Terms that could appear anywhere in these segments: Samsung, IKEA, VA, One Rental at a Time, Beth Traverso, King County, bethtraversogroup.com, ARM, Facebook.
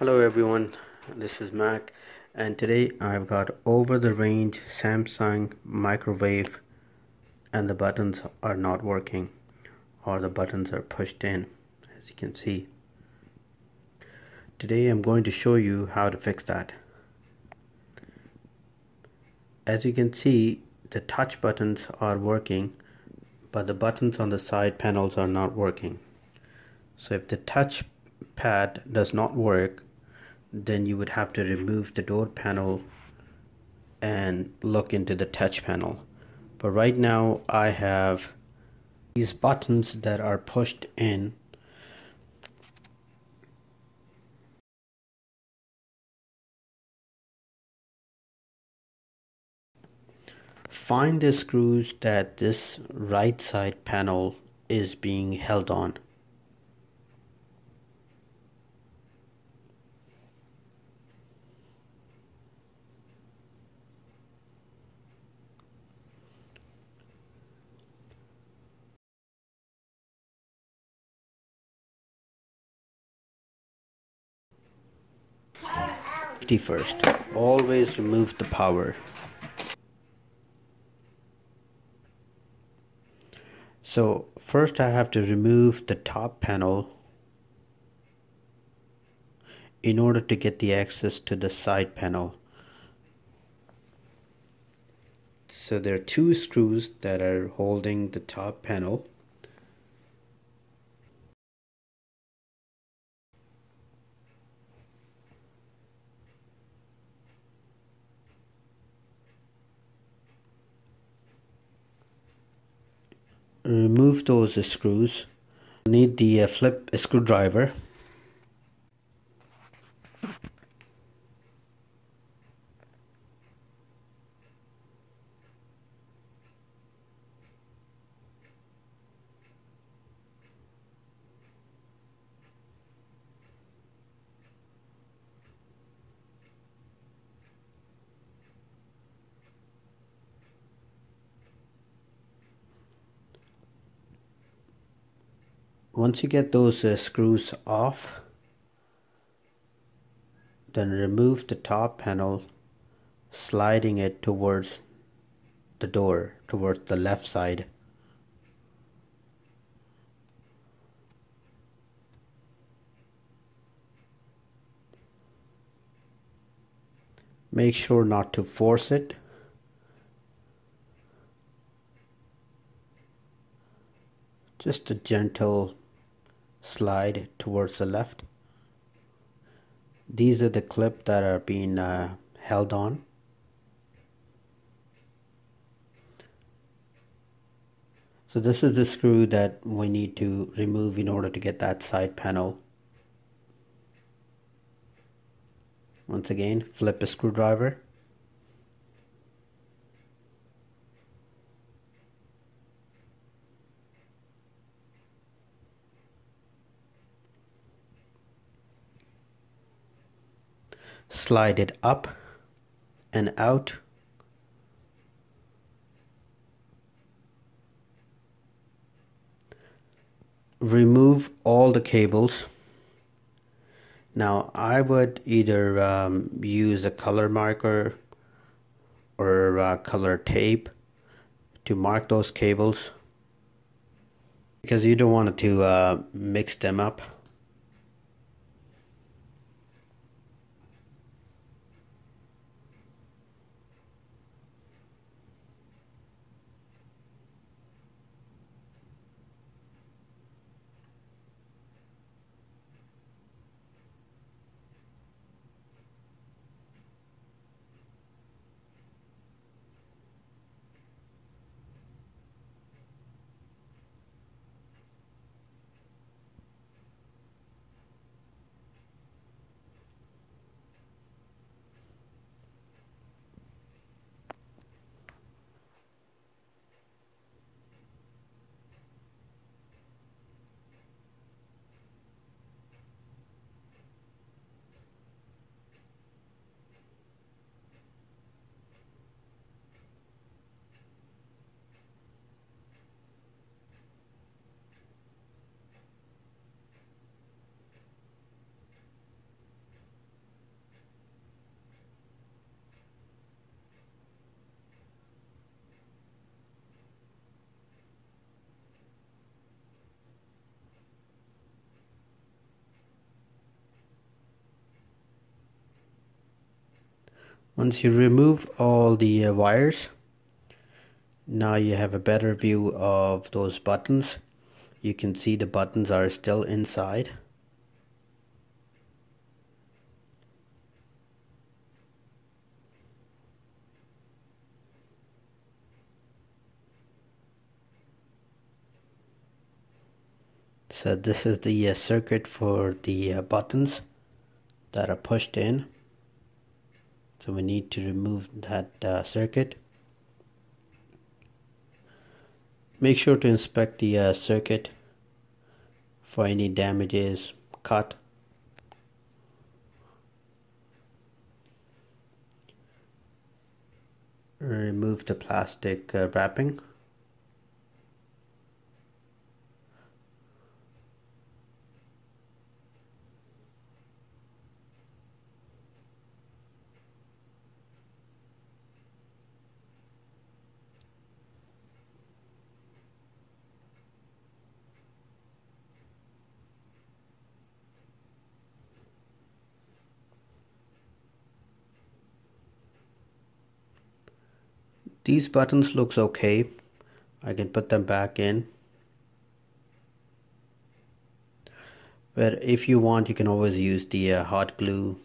Hello everyone, this is Mac, and today I've got over the range Samsung microwave, and the buttons are not working, or the buttons are pushed in, as you can see. Today I'm going to show you how to fix that. As you can see, the touch buttons are working, but the buttons on the side panels are not working. So if the touch pad does not work, then you would have to remove the door panel and look into the touch panel. But right now I have these buttons that are pushed in. Find the screws that this right side panel is being held on. First, always remove the power. So first I have to remove the top panel in order to get the access to the side panel. So there are two screws that are holding the top panel. Remove those screws. Need the flip screwdriver. Once you get those screws off, then remove the top panel, sliding it towards the door, towards the left side. Make sure not to force it. Just a gentle slide towards the left. These are the clips that are being held on. So this is the screw that we need to remove in order to get that side panel. Once again, flip a screwdriver. Slide it up and out. Remove all the cables. Now I would either use a color marker or color tape to mark those cables, because you don't want to mix them up. Once you remove all the wires, now you have a better view of those buttons. You can see the buttons are still inside. So this is the circuit for the buttons that are pushed in. So we need to remove that circuit. Make sure to inspect the circuit for any damages, cut. Remove the plastic wrapping. These buttons looks okay. I can put them back in. But if you want, you can always use the hot glue.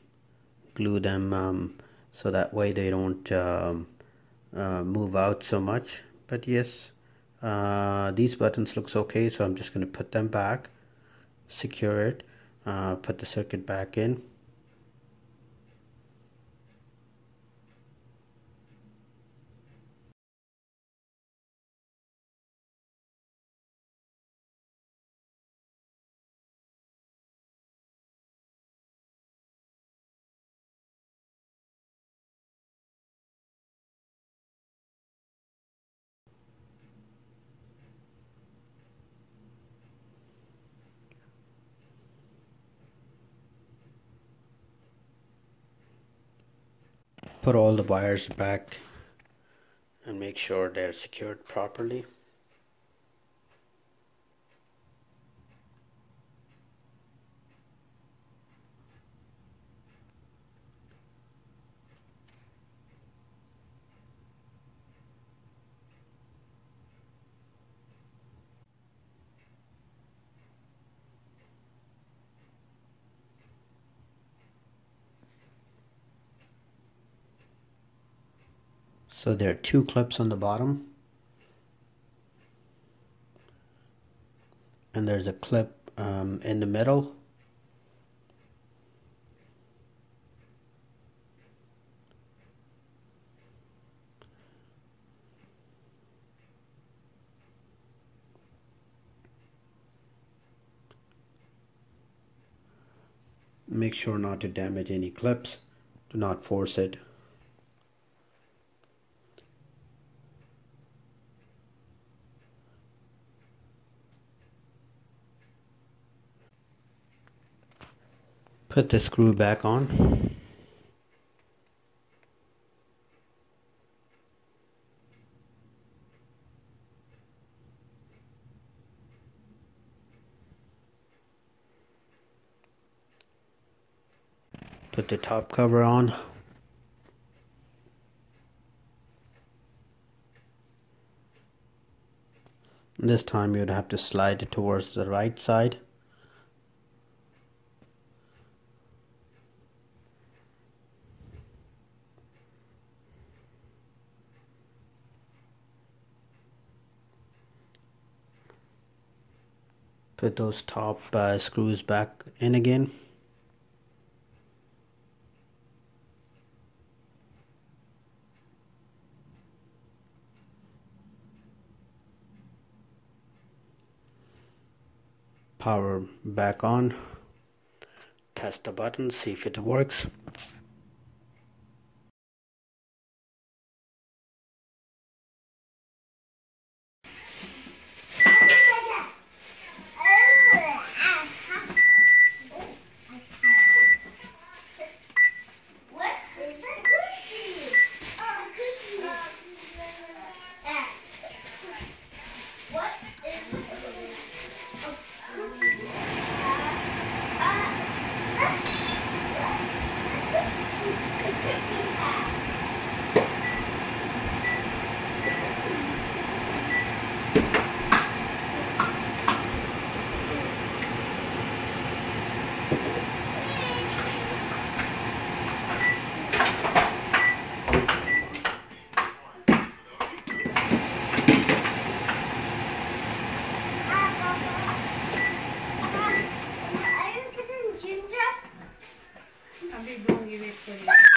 Glue them so that way they don't move out so much. But yes, these buttons looks okay. So I'm just going to put them back. Secure it. Put the circuit back in. Put all the wires back and make sure they're secured properly. So there are two clips on the bottom, and there's a clip in the middle. Make sure not to damage any clips. Do not force it. Put the screw back on. Put the top cover on. This time you'd have to slide it towards the right side. Put those top screws back in again. Power back on. Test the button, see if it works.